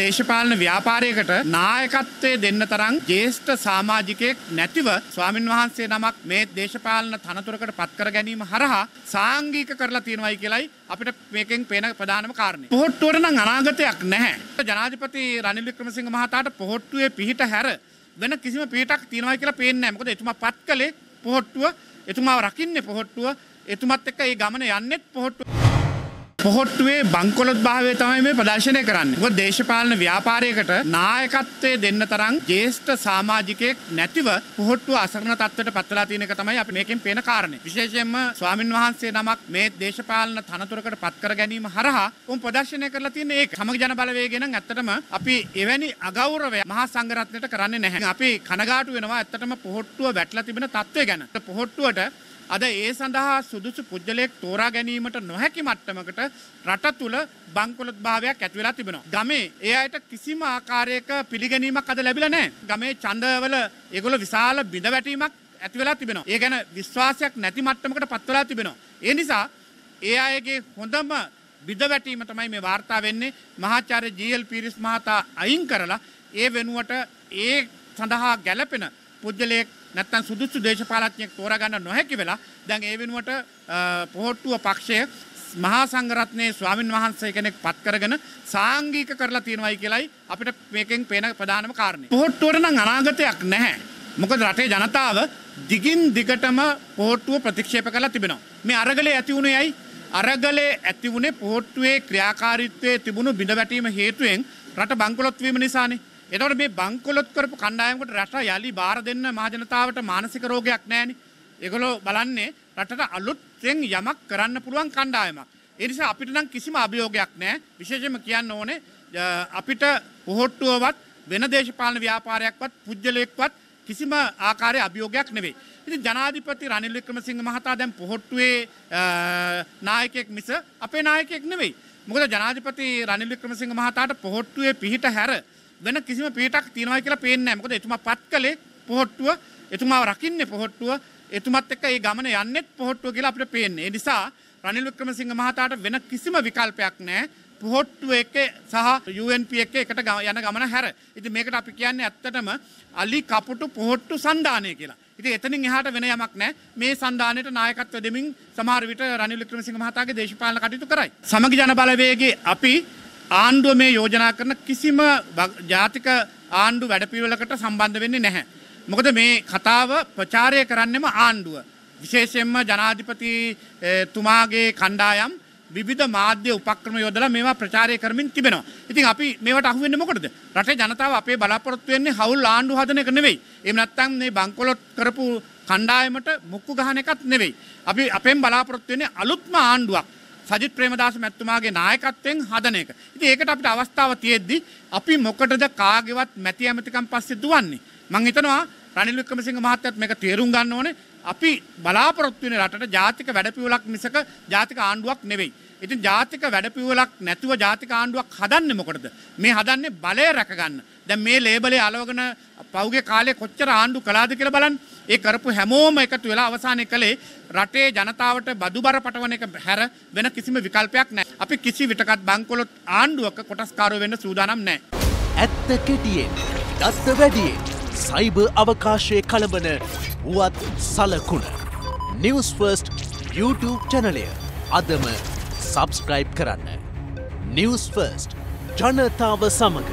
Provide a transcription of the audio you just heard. දේශපාලන ව්‍යාපාරයකට නායකත්වයේ දෙන්න තරම් ජේෂ්ඨ සමාජිකයෙක් නැතිව ස්වාමින් වහන්සේ නමක් මේ දේශපාලන තනතුරකට පත් කර ගැනීම හරහා සාංගික කරලා තියෙනවායි කියලයි අපිට මේකෙන් පේන ප්‍රධානම කාරණේ. පොහොට්ටුවට නම් අනාගතයක් නැහැ. ජනාධිපති රනිල් වික්‍රමසිංහ මහතාට පොහොට්ටුවේ පිහිට හැර වෙන කිසිම පිහිටක් තියෙනවායි කියලා පේන්නේ නැහැ. මොකද එතුමා පත් කළේ පොහොට්ටුව, එතුමාව රකින්නේ පොහොට්ටුව, එතුමත් එක්ක මේ ගමන යන්නේත් පොහොට්ටුව. පොහොට්ටුවේ බංකොලොත් භාවය තමයි මේ ප්‍රදර්ශනය කරන්නේ. මොකද දේශපාලන ව්‍යාපාරයකට නායකත්වයේ දෙන්න තරම් ජේෂ්ඨ සමාජිකයෙක් නැතිව පොහොට්ටුව අසරණ තත්ත්වයට පත් වෙලා තියෙන එක තමයි අපි මේකෙන් පේන කාරණේ. විශේෂයෙන්ම ස්වාමින් වහන්සේ නමක් මේ දේශපාලන තනතුරකට පත් කර ගැනීම හරහා උන් ප්‍රදර්ශනය කරලා තියෙන ඒක. සමග ජන බලවේගය නම් ඇත්තටම අපි එවැනි අගෞරවය මහා සංඝරත්නයට කරන්නේ නැහැ. අපි කනගාටු වෙනවා ඇත්තටම පොහොට්ටුව වැටලා තිබෙන තත්ත්වය ගැන. පොහොට්ටුවට අද ඒ සඳහා සුදුසු පුජ්‍යලයක් තෝරා ගැනීමට නොහැකි මට්ටමකට රට තුල බංකොලොත් භාවයක් ඇති වෙලා තිබෙනවා. ගමේ ඒ අයට කිසිම ආකාරයක පිළිගැනීමක් අද ලැබිලා නැහැ. ගමේ ඡන්දවල ඒගොල්ලෝ විශාල බිඳවැටීමක් ඇති වෙලා තිබෙනවා. ඒ ගැන විශ්වාසයක් නැති මට්ටමකට පත් වෙලා තිබෙනවා. ඒ නිසා ඒ අයගේ හොඳම බිඳවැටීම තමයි මේ වාර්තා වෙන්නේ. මහාචාර්ය ජී.එල්. පීරිස් මහතා අයින් කරලා ඒ වෙනුවට ඒ සඳහා ගැළපෙන පුජ්‍යලයක් නැත්තම් සුදුසු දේශපාලඥයෙක් තෝරා ගන්න නොහැකි වෙලා දැන් ඒ වෙනුවට පොහොට්ටුව පක්ෂය මහා සංඝරත්නයේ ස්වාමින් වහන්සේ කෙනෙක් පත් කරගෙන සාංගික කරලා තියෙනවායි කියලයි අපිට මේකෙන් පේන ප්‍රධානම කාරණේ. පොහොට්ටුවට නම් අනාගතයක් නැහැ. මොකද රටේ ජනතාව දිගින් දිගටම පොහොට්ටුව ප්‍රතික්ෂේප කරලා තිබෙනවා. මේ අරගලේ ඇති වුණේ ඇයි? අරගලේ ඇති වුණේ පොහොට්ටුවේ ක්‍රියාකාරීත්වයේ තිබුණු බිඳවැටීම හේතුවෙන් රට බංකොලොත් වීම නිසානේ. එතකොට මේ බංකොලොත් කරපු කණ්ඩායමකට රට යලි බාර දෙන්න මහජනතාවට මානසික රෝගයක් නැහැනේ. ඒගොල්ලෝ බලන්නේ රටට අලුත්ෙන් යමක් කරන්න පුළුවන් කණ්ඩායමක්. ඒ නිසා අපිට නම් කිසිම අභියෝගයක් නැහැ. විශේෂයෙන්ම කියන්න ඕනේ අපිට පොහොට්ටුවවත් වෙන දේශපාලන ව්‍යාපාරයක්වත් පුජ්‍යලයක්වත් කිසිම ආකාරයේ අභියෝගයක් නෙවෙයි. ඉතින් ජනාධිපති රනිල් වික්‍රමසිංහ මහතා දැන් පොහොට්ටුවේ නායකයෙක් මිස අපේ නායකයෙක් නෙවෙයි. මොකද ජනාධිපති රනිල් වික්‍රමසිංහ මහතාට පොහොට්ටුවේ පිහිට හැර වෙන කිසිම පිටක් තියනවා කියලා පේන්නේ නැහැ. මොකද එතුමා පත් කළේ පොහොට්ටුව, එතුමාව රකින්නේ පොහොට්ටුව, එතුමත් එක්ක මේ ගමන යන්නේත් පොහොට්ටුව කියලා අපිට පේන්නේ. ඒ නිසා රනිල් වික්‍රමසිංහ මහතාට වෙන කිසිම විකල්පයක් නැහැ. පොහොට්ටුව එක සහ UNP එක එකට යන ගමන හැර. ඉතින් මේකට අපි කියන්නේ ඇත්තටම අලි කපුටු පොහොට්ටු සන්දානය කියලා. ඉතින් එතනින් එහාට වෙන යමක් නැහැ. මේ සන්දානයට නායකත්ව දෙමින් සමහර විට රනිල් වික්‍රමසිංහ මහතාගේ දේශපාලන කටයුතු කරයි. සමගි ජන බලවේගයේ අපි ආණ්ඩුව මේ යෝජනා කරන කිසිම ජාතික ආණ්ඩු වැඩපිළිවෙලකට සම්බන්ධ වෙන්නේ නැහැ. මොකද මේ කතාව ප්‍රචාරය කරන්නෙම ආණ්ඩුව. විශේෂයෙන්ම ජනාධිපතිතුමාගේ කණ්ඩායම් විවිධ මාධ්‍ය උපක්‍රම යොදලා මේවා ප්‍රචාරය කරමින් තිබෙනවා. ඉතින් අපි මේවට අහු වෙන්නේ මොකටද? රටේ ජනතාව අපේ බලාපොරොත්තු වෙන්නේ හවුල් ආණ්ඩු හදන එක නෙවෙයි. එහෙම නැත්නම් මේ බංකොලොත් කරපු කණ්ඩායමට මුක්කු ගහන එකත් නෙවෙයි. අපි අපෙන් බලාපොරොත්තු වෙන්නේ අලුත්ම ආණ්ඩුවක්. සජිත් ප්‍රේමදාස මැතිතුමාගේ නායකත්වයෙන් හදන එක. ඉතින් ඒකට අපිට අවස්ථාව තියෙද්දි අපි මොකටද කාගේවත් මැති ඇමතිකම් පස්සේ දුවන්නේ? මම හිතනවා රනිල් වික්‍රමසිංහ මහත්තයත් මේක තේරුම් ගන්න ඕනේ. අපි බලාපොරොත්තු වෙන රටට ජාතික වැඩපිළිවෙලක් මිසක ජාතික ආණ්ඩුවක් නෙවෙයි. ඉතින් ජාතික වැඩපිළිවෙලක් නැතුව ජාතික ආණ්ඩුවක් හදන්නේ මොකටද? මේ හදන්නේ බලය රැකගන්න. දැන් මේ ලේබලේ අලවගෙන පෞගේ කාලේ කොච්චර ආණ්ඩු කළාද කියලා බලන්න. ඒ කරපු හැමෝම එකතු වෙලා අවසානයේ කලේ රටේ ජනතාවට බදුබර පටවන එක හැර වෙන කිසිම විකල්පයක් නැහැ. අපි කිසි විටකත් බංකොලොත් ආණ්ඩුවක කොටස්කාරව වෙන්න සූදානම් නැහැ. ඇත්ත කෙටියෙන්, දත්ත වැඩියෙන්, සයිබර් අවකාශයේ කලබන වුවත් සලකුණ. News1st YouTube channel අදම subscribe කරන්න. News1st ජනතාව සමග